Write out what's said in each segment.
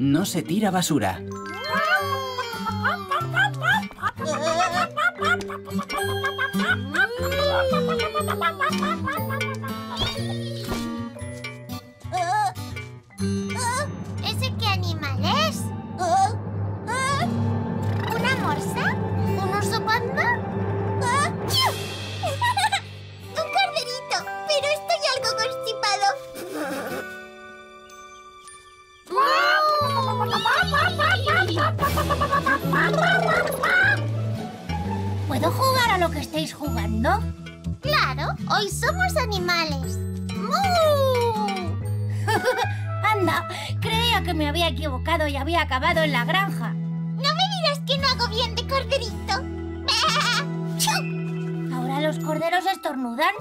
no se tira basura. ¿Ese qué animal es? ¿Una morsa? ¿Un oso panda? ¡Un corderito! Pero estoy algo constipado. ¿Puedo jugar a lo que estáis jugando? ¡Claro! ¡Hoy somos animales! ¡Mu! ¡Anda! Creía que me había equivocado y había acabado en la granja. ¡No me dirás que no hago bien de corderito! ¿Ahora los corderos estornudan?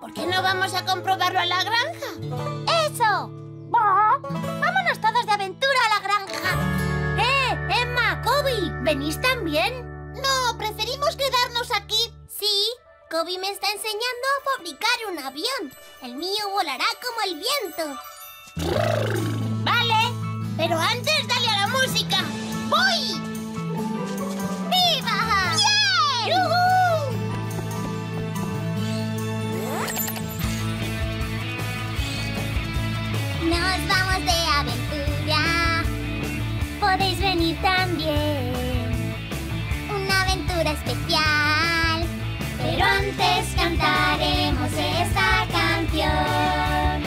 ¿Por qué no vamos a comprobarlo a la granja? ¡Eso! ¡Vámonos todos de aventura a la granja! ¡Eh! ¡Emma! ¡Koby! ¿Venís también? No, preferimos quedarnos aquí. Sí, Koby me está enseñando a fabricar un avión. El mío volará como el viento. Vale, pero antes dale a la música. ¡Voy! ¡Viva! ¡Bien! ¡Yuhu! Nos vamos de aventura. Podéis venir también. Especial, pero antes cantaremos esta canción.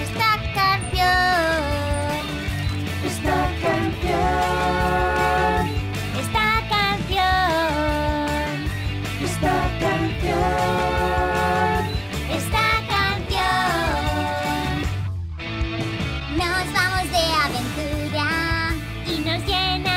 Esta canción, esta canción, esta canción, esta canción, esta canción. Nos vamos de aventura y nos llena.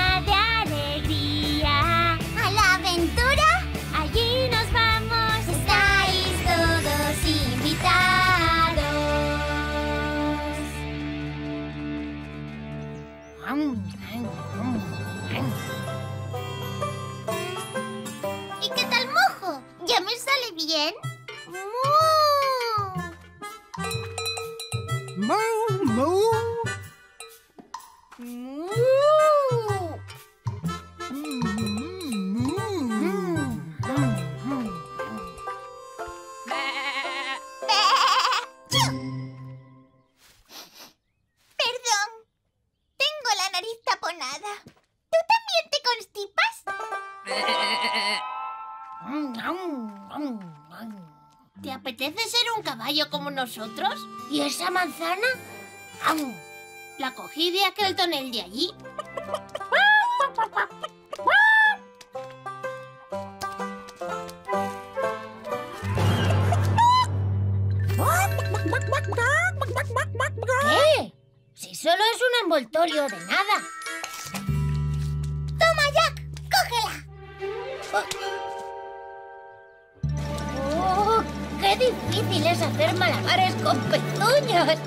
¿Y qué tal, mojo? ¿Ya me sale bien? ¡Mu! ¡Mu! ¡Mu! ¿Te apetece ser un caballo como nosotros? ¿Y esa manzana? La cogí de aquel tonel de allí. ¿Qué? Si solo es un envoltorio de nada. ¡Toma, Jack! ¡Cógela! ¡Qué difícil es hacer malabares con pezuñas!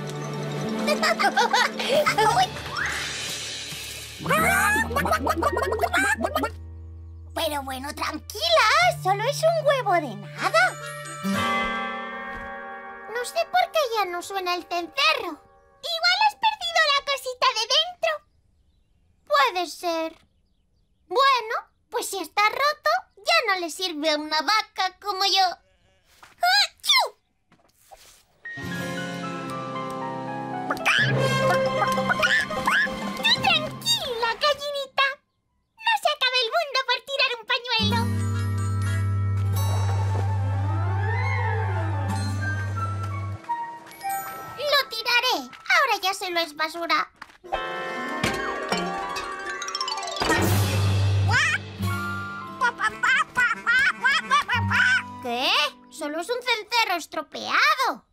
Pero bueno, tranquila, solo es un huevo de nada. No sé por qué ya no suena el cencerro. Igual has perdido la cosita de dentro. Puede ser. Bueno, pues si está roto, ya no le sirve a una vaca como yo. ¡Tranquila, gallinita! ¡No se acaba el mundo por tirar un pañuelo! ¡Lo tiraré! Ahora ya se lo es basura. ¿Qué? Solo es un cencerro estropeado.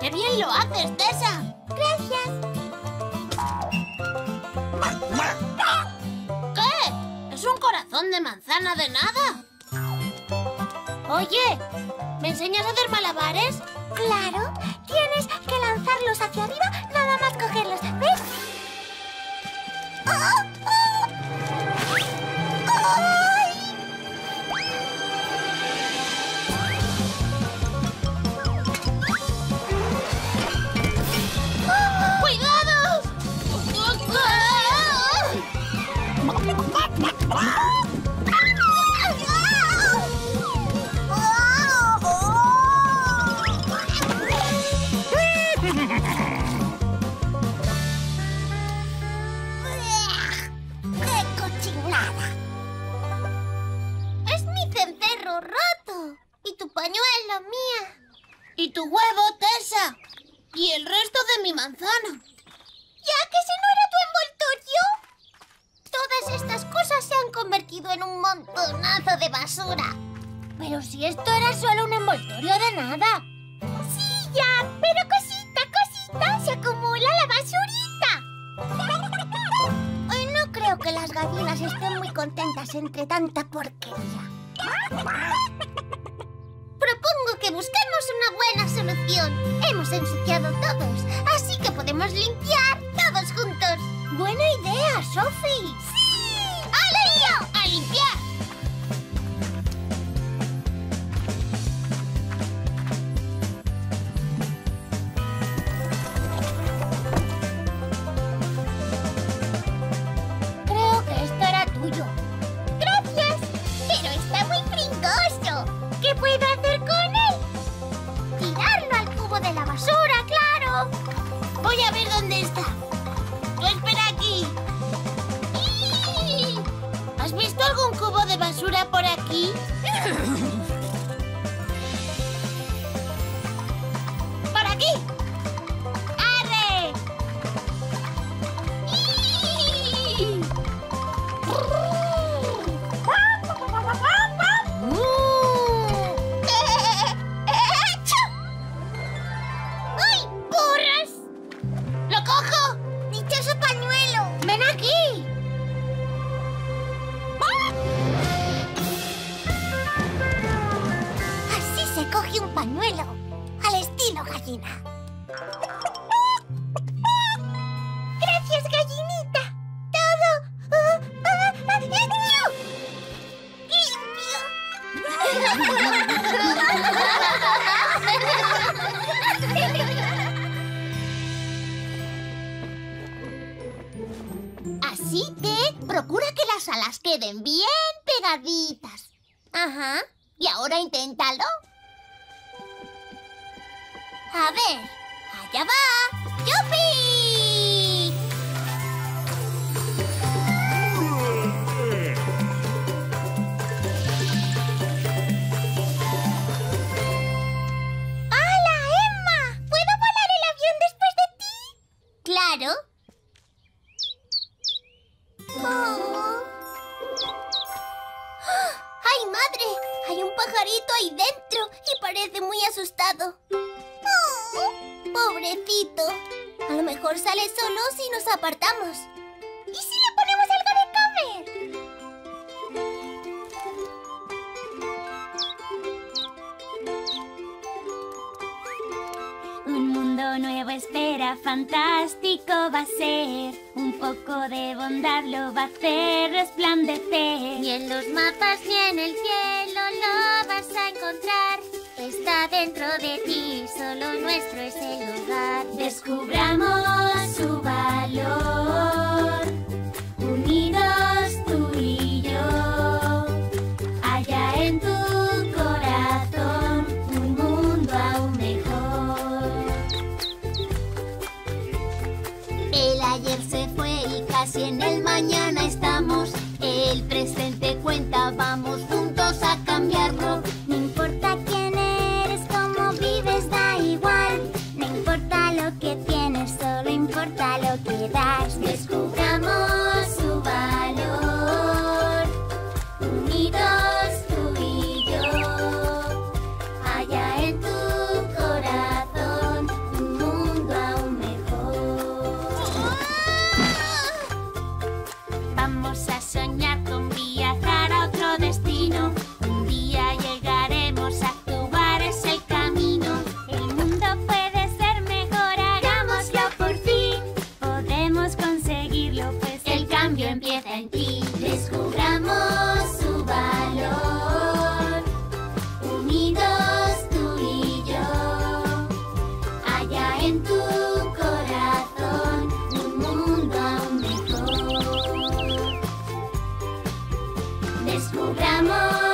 ¡Qué bien lo haces, Tessa! ¡Gracias! ¿Qué? ¿Es un corazón de manzana de nada? Oye, ¿me enseñas a hacer malabares? ¡Claro! Tienes que lanzarlos hacia arriba, nada más cogerlos. ¿Ves? ¡Oh! ¡Ay! Y tu huevo, Tessa. Y el resto de mi manzana. ¿Ya que ese no era tu envoltorio? Todas estas cosas se han convertido en un montonazo de basura. Pero si esto era solo un envoltorio de nada. Sí, ya, pero cosita, se acumula la basurita. Hoy no creo que las gallinas estén muy contentas entre tanta porquería. Propongo que busquemos una buena solución. Hemos ensuciado todos, así que podemos limpiar todos juntos. ¡Buena idea, Sophie! ¡Sí! ¡Al lío! ¡A limpiar! Así que procura que las alas queden bien pegaditas. Ajá. Y ahora inténtalo. A ver, allá va. ¡Yupi! ¡Hola, Emma! ¿Puedo volar el avión después de ti? Claro. Oh. ¡Ay, madre! Hay un pajarito ahí dentro y parece muy asustado. Oh. Pobrecito. A lo mejor sale solo si nos apartamos. ¿Y si le ponemos algo de comer? Un mundo nuevo espera, fantástico va a ser. Un poco de bondad lo va a hacer resplandecer. Ni en los mapas ni en el cielo lo vas a encontrar. Está dentro de ti, solo nuestro es el lugar. Descubramos su valor, unidos tú y yo. Allá en tu corazón, un mundo aún mejor. El ayer se fue y casi en el mañana estamos. El presente cuenta, vamos juntos a cambiarlo. No importa quién. Descubramos su valor, unidos tú y yo. Allá en tu corazón, un mundo aún mejor. Vamos a soñar con viajar a otro destino. Un día llegaremos a actuar, es el camino. El mundo puede ser mejor, hagámoslo por fin. Podemos conseguirlo, pues el cambio empieza en ti. Descubramos su valor, unidos tú y yo. Allá en tu corazón, un mundo aún mejor. Descubramos.